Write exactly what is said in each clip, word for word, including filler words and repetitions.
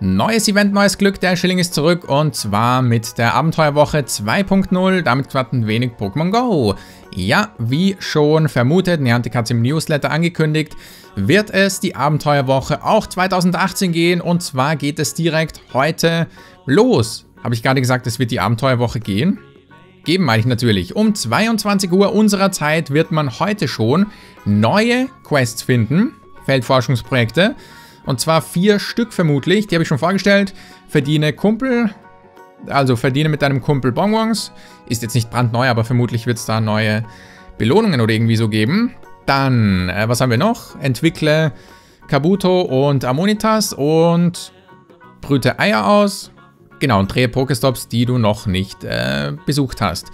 Neues Event, neues Glück, der Schilling ist zurück und zwar mit der Abenteuerwoche zwei punkt null, damit warten wenig Pokémon Go. Ja, wie schon vermutet, Niantic hat es im Newsletter angekündigt, wird es die Abenteuerwoche auch zweitausendachtzehn gehen und zwar geht es direkt heute los. Habe ich gerade gesagt, es wird die Abenteuerwoche gehen? Geben meine ich natürlich. Um zweiundzwanzig Uhr unserer Zeit wird man heute schon neue Quests finden, Feldforschungsprojekte. Und zwar vier Stück vermutlich, die habe ich schon vorgestellt. Verdiene Kumpel, also verdiene mit deinem Kumpel Bonbons. Ist jetzt nicht brandneu, aber vermutlich wird es da neue Belohnungen oder irgendwie so geben. Dann, äh, was haben wir noch? Entwickle Kabuto und Ammonitas und brüte Eier aus. Genau, und drehe Pokéstops, die du noch nicht äh, besucht hast.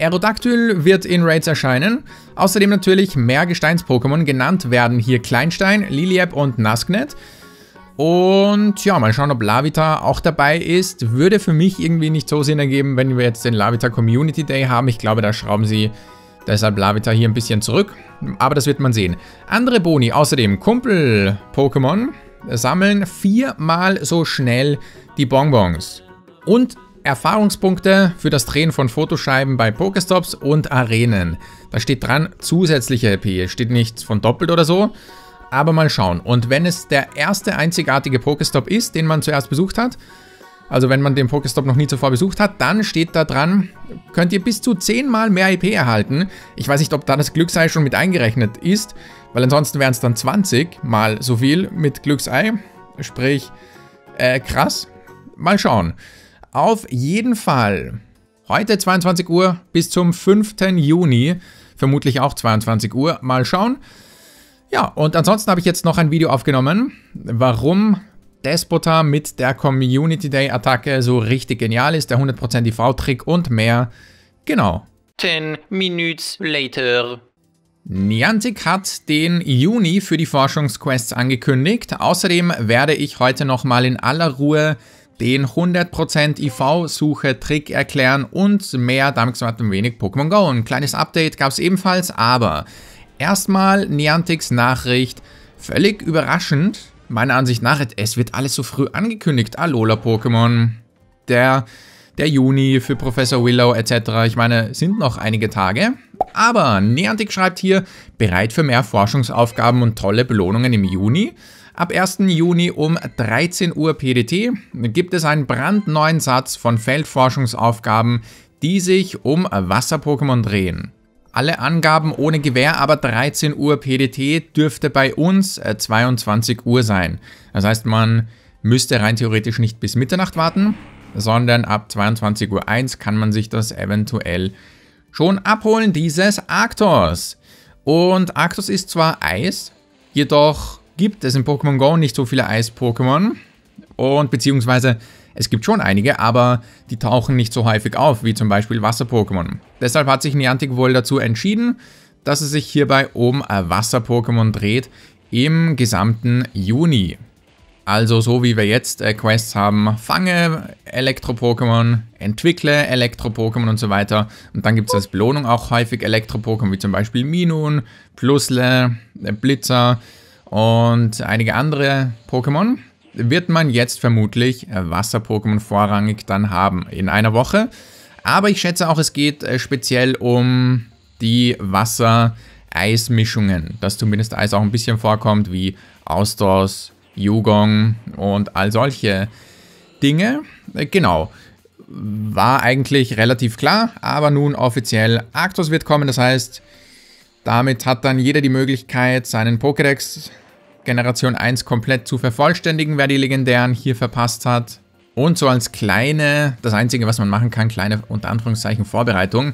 Aerodactyl wird in Raids erscheinen. Außerdem natürlich mehr Gesteins-Pokémon. Genannt werden hier Kleinstein, Liliep und Nasknet. Und ja, mal schauen, ob Lavita auch dabei ist. Würde für mich irgendwie nicht so Sinn ergeben, wenn wir jetzt den Lavita Community Day haben. Ich glaube, da schrauben sie deshalb Lavita hier ein bisschen zurück. Aber das wird man sehen. Andere Boni, außerdem Kumpel-Pokémon sammeln viermal so schnell die Bonbons. Und Erfahrungspunkte für das Drehen von Fotoscheiben bei Pokéstops und Arenen. Da steht dran, zusätzliche L P. Steht nichts von doppelt oder so, aber mal schauen. Und wenn es der erste einzigartige Pokéstop ist, den man zuerst besucht hat, also wenn man den Pokéstop noch nie zuvor besucht hat, dann steht da dran, könnt ihr bis zu zehnmal mehr L P erhalten. Ich weiß nicht, ob da das Glücksei schon mit eingerechnet ist, weil ansonsten wären es dann zwanzig mal so viel mit Glücksei. Sprich, äh, krass. Mal schauen. Auf jeden Fall, heute zweiundzwanzig Uhr bis zum fünften Juni, vermutlich auch zweiundzwanzig Uhr, mal schauen. Ja, und ansonsten habe ich jetzt noch ein Video aufgenommen, warum Despotar mit der Community Day Attacke so richtig genial ist, der hundert Prozent I V-Trick und mehr, genau. ten minutes later. Niantic hat den Juni für die Forschungsquests angekündigt, außerdem werde ich heute nochmal in aller Ruhe den hundert Prozent I V-Suche-Trick erklären und mehr, damit war ein wenig Pokémon Go. Ein kleines Update gab es ebenfalls, aber erstmal Niantics Nachricht, völlig überraschend, meiner Ansicht nach, es wird alles so früh angekündigt, Alola Pokémon, der, der Juni für Professor Willow et cetera, ich meine, sind noch einige Tage, aber Niantic schreibt hier, bereit für mehr Forschungsaufgaben und tolle Belohnungen im Juni. Ab ersten Juni um dreizehn Uhr P D T gibt es einen brandneuen Satz von Feldforschungsaufgaben, die sich um Wasser-Pokémon drehen. Alle Angaben ohne Gewähr, aber dreizehn Uhr P D T dürfte bei uns zweiundzwanzig Uhr sein. Das heißt, man müsste rein theoretisch nicht bis Mitternacht warten, sondern ab zweiundzwanzig Uhr eins kann man sich das eventuell schon abholen, dieses Arktos. Und Arktos ist zwar Eis, jedoch gibt es in Pokémon Go nicht so viele Eis-Pokémon und beziehungsweise es gibt schon einige, aber die tauchen nicht so häufig auf, wie zum Beispiel Wasser-Pokémon. Deshalb hat sich Niantic wohl dazu entschieden, dass es sich hierbei um Wasser-Pokémon dreht im gesamten Juni. Also so wie wir jetzt äh, Quests haben, fange Elektro-Pokémon, entwickle Elektro-Pokémon und so weiter. Und dann gibt es als Belohnung auch häufig Elektro-Pokémon, wie zum Beispiel Minun, Plusle, äh, Blitzer und einige andere Pokémon, wird man jetzt vermutlich Wasser-Pokémon vorrangig dann haben in einer Woche. Aber ich schätze auch, es geht speziell um die Wasser-Eis-Mischungen, dass zumindest Eis auch ein bisschen vorkommt, wie Arktos, Jugong und all solche Dinge. Genau, war eigentlich relativ klar, aber nun offiziell Arktos wird kommen, das heißt, damit hat dann jeder die Möglichkeit, seinen Pokédex Generation eins komplett zu vervollständigen, wer die Legendären hier verpasst hat. Und so als kleine, das Einzige, was man machen kann, kleine unter Anführungszeichen Vorbereitung,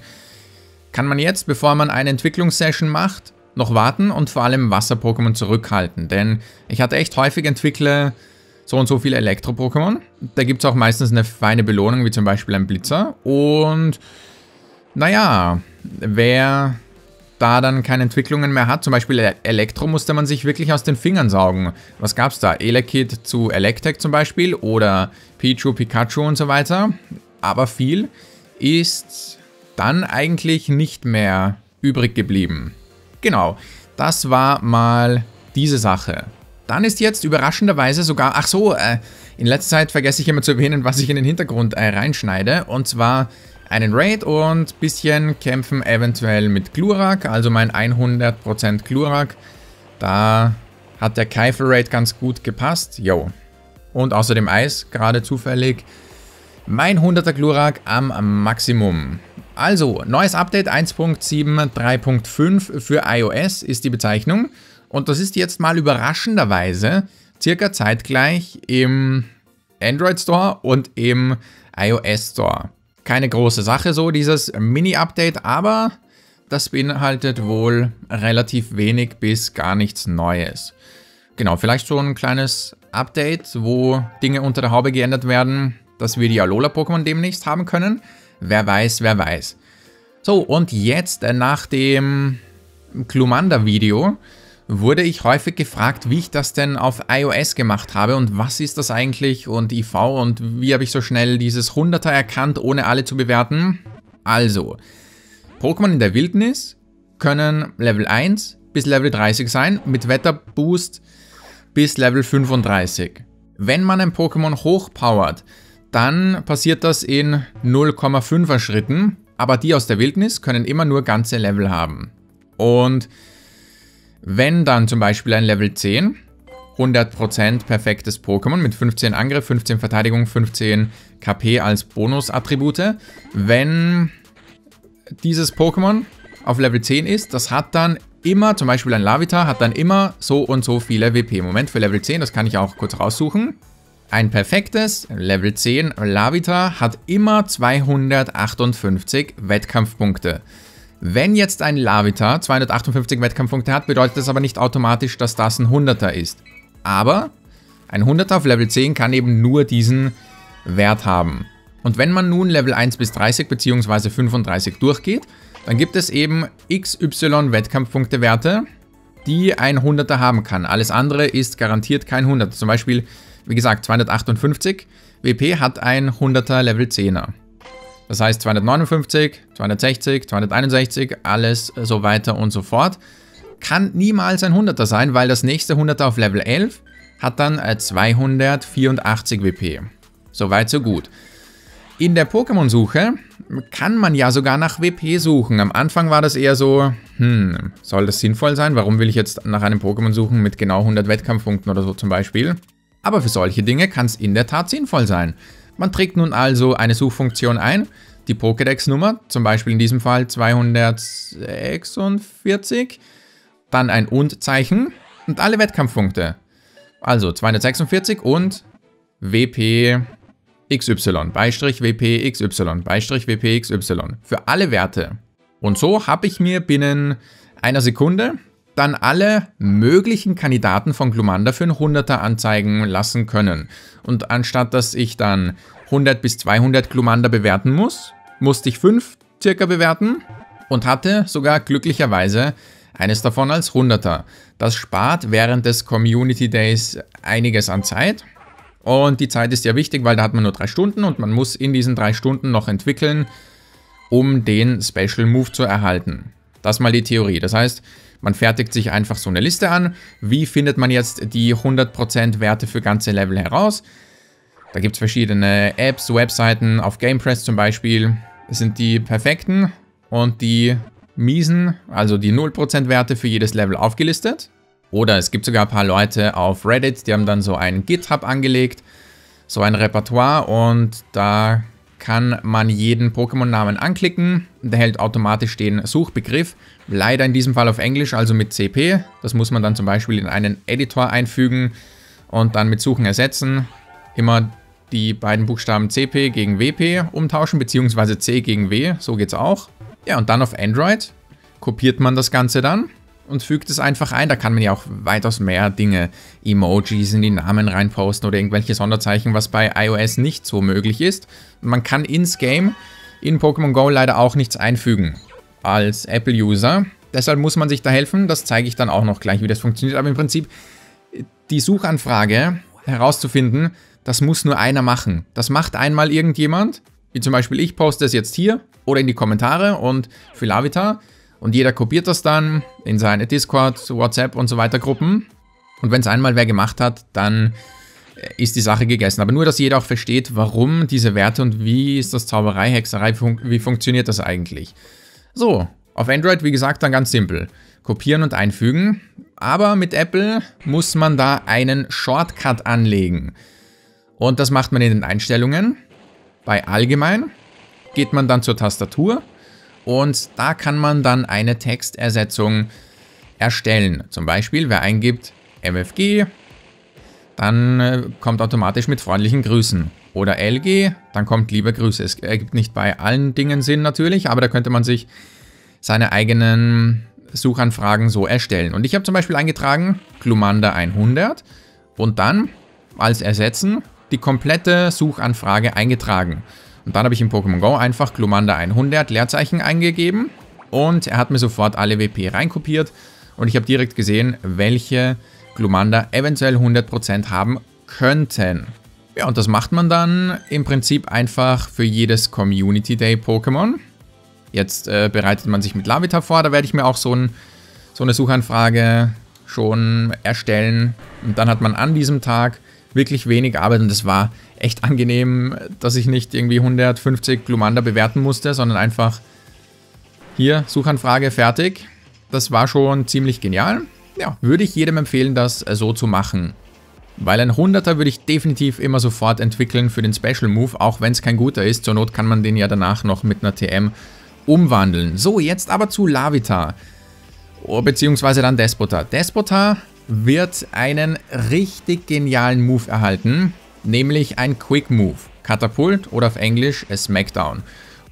kann man jetzt, bevor man eine Entwicklungssession macht, noch warten und vor allem Wasser-Pokémon zurückhalten. Denn ich hatte echt häufig entwickle so und so viele Elektro-Pokémon. Da gibt es auch meistens eine feine Belohnung, wie zum Beispiel ein Blitzer. Und naja, wer da dann keine Entwicklungen mehr hat, zum Beispiel Elektro musste man sich wirklich aus den Fingern saugen. Was gab's da? Elekid zu Elektek zum Beispiel oder Pichu, Pikachu und so weiter. Aber viel ist dann eigentlich nicht mehr übrig geblieben. Genau, das war mal diese Sache. Dann ist jetzt überraschenderweise sogar, ach so, äh, in letzter Zeit vergesse ich immer zu erwähnen, was ich in den Hintergrund äh, reinschneide. Und zwar einen Raid und ein bisschen kämpfen eventuell mit Glurak, also mein hundert Prozent Glurak. Da hat der Keifel-Raid ganz gut gepasst, yo. Und außerdem Eis, gerade zufällig. Mein hunderter Glurak am Maximum. Also, neues Update eins Punkt sieben drei Punkt fünf für iOS ist die Bezeichnung. Und das ist jetzt mal überraschenderweise circa zeitgleich im Android Store und im iOS Store. Keine große Sache so, dieses Mini-Update, aber das beinhaltet wohl relativ wenig bis gar nichts Neues. Genau, vielleicht so ein kleines Update, wo Dinge unter der Haube geändert werden, dass wir die Alola-Pokémon demnächst haben können. Wer weiß, wer weiß. So, und jetzt nach dem Glumanda-Video wurde ich häufig gefragt, wie ich das denn auf iOS gemacht habe und was ist das eigentlich und I V und wie habe ich so schnell dieses hunderter erkannt, ohne alle zu bewerten. Also, Pokémon in der Wildnis können Level eins bis Level dreißig sein, mit Wetterboost bis Level fünfunddreißig. Wenn man ein Pokémon hochpowert, dann passiert das in null Komma fünfer Schritten, aber die aus der Wildnis können immer nur ganze Level haben. Und wenn dann zum Beispiel ein Level zehn, hundert Prozent perfektes Pokémon mit fünfzehn Angriff, fünfzehn Verteidigung, fünfzehn K P als Bonusattribute, wenn dieses Pokémon auf Level zehn ist, das hat dann immer, zum Beispiel ein Lavitar, hat dann immer so und so viele W P. Moment, für Level zehn, das kann ich auch kurz raussuchen. Ein perfektes Level zehn Lavitar hat immer zweihundertachtundfünfzig Wettkampfpunkte. Wenn jetzt ein Lavitar zweihundertachtundfünfzig Wettkampfpunkte hat, bedeutet das aber nicht automatisch, dass das ein hunderter ist. Aber ein hunderter auf Level zehn kann eben nur diesen Wert haben. Und wenn man nun Level eins bis dreißig bzw. fünfunddreißig durchgeht, dann gibt es eben X Y Wettkampfpunkte-Werte, die ein hunderter haben kann. Alles andere ist garantiert kein hunderter. Zum Beispiel, wie gesagt, zweihundertachtundfünfzig W P hat ein hunderter Level zehner. Das heißt zweihundertneunundfünfzig, zweihundertsechzig, zweihunderteinundsechzig, alles so weiter und so fort. Kann niemals ein hunderter sein, weil das nächste hunderter auf Level elf hat dann zweihundertvierundachtzig W P. Soweit, so gut. In der Pokémon-Suche kann man ja sogar nach W P suchen. Am Anfang war das eher so, hm, soll das sinnvoll sein? Warum will ich jetzt nach einem Pokémon suchen mit genau hundert Wettkampfpunkten oder so zum Beispiel? Aber für solche Dinge kann es in der Tat sinnvoll sein. Man trägt nun also eine Suchfunktion ein, die Pokédex-Nummer, zum Beispiel in diesem Fall zweihundertsechsundvierzig, dann ein Und-Zeichen und alle Wettkampfpunkte. Also zweihundertsechsundvierzig und W P X Y, Beistrich W P X Y, Beistrich W P X Y, für alle Werte. Und so habe ich mir binnen einer Sekunde dann alle möglichen Kandidaten von Glumanda für ein hunderter anzeigen lassen können. Und anstatt dass ich dann hundert bis zweihundert Glumanda bewerten muss, musste ich fünf circa bewerten und hatte sogar glücklicherweise eines davon als hunderter. Das spart während des Community Days einiges an Zeit. Und die Zeit ist ja wichtig, weil da hat man nur drei Stunden und man muss in diesen drei Stunden noch entwickeln, um den Special Move zu erhalten. Das ist mal die Theorie. Das heißt, man fertigt sich einfach so eine Liste an. Wie findet man jetzt die hundert Prozent Werte für ganze Level heraus? Da gibt es verschiedene Apps, Webseiten, auf GamePress zum Beispiel. Das sind die perfekten und die miesen, also die null Prozent Werte für jedes Level aufgelistet. Oder es gibt sogar ein paar Leute auf Reddit, die haben dann so ein GitHub angelegt, so ein Repertoire, und da kann man jeden Pokémon-Namen anklicken. Der hält automatisch den Suchbegriff, leider in diesem Fall auf Englisch, also mit C P. Das muss man dann zum Beispiel in einen Editor einfügen und dann mit Suchen ersetzen. Immer die beiden Buchstaben C P gegen W P umtauschen, beziehungsweise C gegen W, so geht's auch. Ja, und dann auf Android kopiert man das Ganze dann und fügt es einfach ein. Da kann man ja auch weitaus mehr Dinge, Emojis in die Namen reinposten oder irgendwelche Sonderzeichen, was bei iOS nicht so möglich ist. Man kann ins Game, in Pokémon Go leider auch nichts einfügen als Apple-User. Deshalb muss man sich da helfen. Das zeige ich dann auch noch gleich, wie das funktioniert. Aber im Prinzip die Suchanfrage herauszufinden, das muss nur einer machen. Das macht einmal irgendjemand, wie zum Beispiel ich poste es jetzt hier oder in die Kommentare und für Lavitar. Und jeder kopiert das dann in seine Discord, WhatsApp und so weiter Gruppen. Und wenn es einmal wer gemacht hat, dann ist die Sache gegessen. Aber nur, dass jeder auch versteht, warum diese Werte und wie ist das Zauberei, Hexerei, fun wie funktioniert das eigentlich. So, auf Android, wie gesagt, dann ganz simpel. Kopieren und einfügen. Aber mit Apple muss man da einen Shortcut anlegen. Und das macht man in den Einstellungen. Bei Allgemein geht man dann zur Tastatur und da kann man dann eine Textersetzung erstellen. Zum Beispiel, wer eingibt M F G, dann kommt automatisch mit freundlichen Grüßen. Oder L G, dann kommt liebe Grüße. Es ergibt nicht bei allen Dingen Sinn natürlich, aber da könnte man sich seine eigenen Suchanfragen so erstellen. Und ich habe zum Beispiel eingetragen Glumanda hundert und dann als Ersetzen die komplette Suchanfrage eingetragen. Und dann habe ich im Pokémon Go einfach Glumanda hundert Leerzeichen eingegeben und er hat mir sofort alle W P reinkopiert und ich habe direkt gesehen, welche Glumanda eventuell hundert Prozent haben könnten. Ja, und das macht man dann im Prinzip einfach für jedes Community Day Pokémon. Jetzt äh, bereitet man sich mit Lavitar vor, da werde ich mir auch so, ein, so eine Suchanfrage schon erstellen. Und dann hat man an diesem Tag wirklich wenig Arbeit und es war echt angenehm, dass ich nicht irgendwie hundertfünfzig Glumanda bewerten musste, sondern einfach hier Suchanfrage fertig. Das war schon ziemlich genial. Ja, würde ich jedem empfehlen, das so zu machen. Weil ein hunderter würde ich definitiv immer sofort entwickeln für den Special Move, auch wenn es kein guter ist. Zur Not kann man den ja danach noch mit einer T M umwandeln. So, jetzt aber zu Lavitar. Beziehungsweise dann Despotar. Despotar wird einen richtig genialen Move erhalten, nämlich ein Quick Move. Katapult oder auf Englisch Smackdown.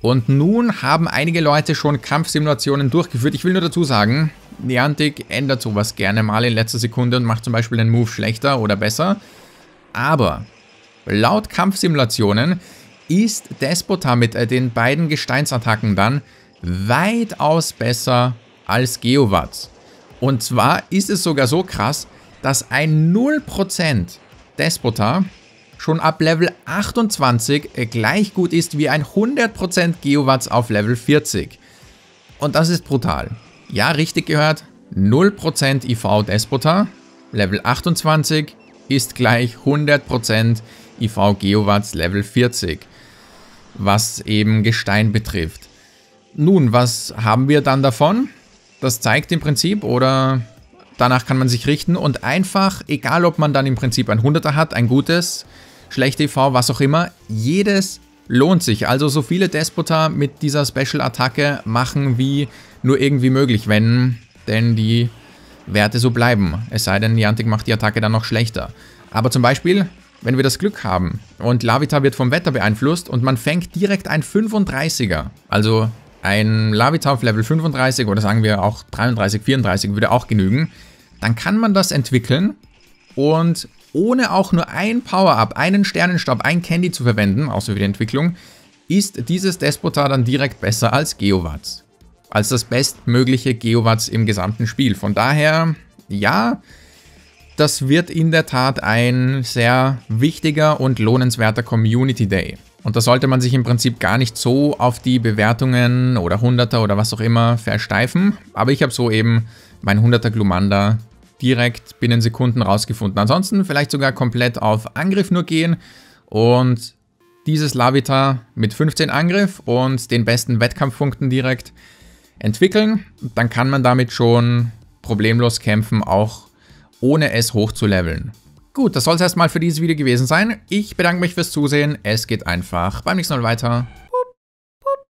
Und nun haben einige Leute schon Kampfsimulationen durchgeführt. Ich will nur dazu sagen, Niantic ändert sowas gerne mal in letzter Sekunde und macht zum Beispiel den Move schlechter oder besser. Aber laut Kampfsimulationen ist Despotar mit den beiden Gesteinsattacken dann weitaus besser als Geowatz. Und zwar ist es sogar so krass, dass ein null Prozent Despotar schon ab Level achtundzwanzig gleich gut ist wie ein hundert Prozent Geowatz auf Level vierzig. Und das ist brutal. Ja, richtig gehört, null Prozent I V Despotar, Level achtundzwanzig ist gleich hundert Prozent I V Geowatz Level vierzig. Was eben Gestein betrifft. Nun, was haben wir dann davon? Das zeigt im Prinzip, oder danach kann man sich richten und einfach, egal ob man dann im Prinzip ein hunderter hat, ein gutes, schlechte I V, was auch immer, jedes lohnt sich. Also so viele Despotar mit dieser Special-Attacke machen wie nur irgendwie möglich, wenn denn die Werte so bleiben. Es sei denn, Niantic macht die Attacke dann noch schlechter. Aber zum Beispiel, wenn wir das Glück haben und Lavitar wird vom Wetter beeinflusst und man fängt direkt ein fünfunddreißiger, also ein Lavitar auf Level fünfunddreißig oder sagen wir auch dreiunddreißig, vierunddreißig würde auch genügen, dann kann man das entwickeln und ohne auch nur ein Power-Up, einen Sternenstab, ein Candy zu verwenden, außer für die Entwicklung, ist dieses Despotar dann direkt besser als Geowatz. Als das bestmögliche Geowatz im gesamten Spiel. Von daher, ja, das wird in der Tat ein sehr wichtiger und lohnenswerter Community Day. Und da sollte man sich im Prinzip gar nicht so auf die Bewertungen oder hunderter oder was auch immer versteifen. Aber ich habe so eben mein hunderter Glumanda direkt binnen Sekunden rausgefunden. Ansonsten vielleicht sogar komplett auf Angriff nur gehen und dieses Lavitar mit fünfzehn Angriff und den besten Wettkampfpunkten direkt entwickeln. Dann kann man damit schon problemlos kämpfen, auch ohne es hoch zu leveln. Gut, das soll es erstmal für dieses Video gewesen sein. Ich bedanke mich fürs Zusehen. Es geht einfach beim nächsten Mal weiter.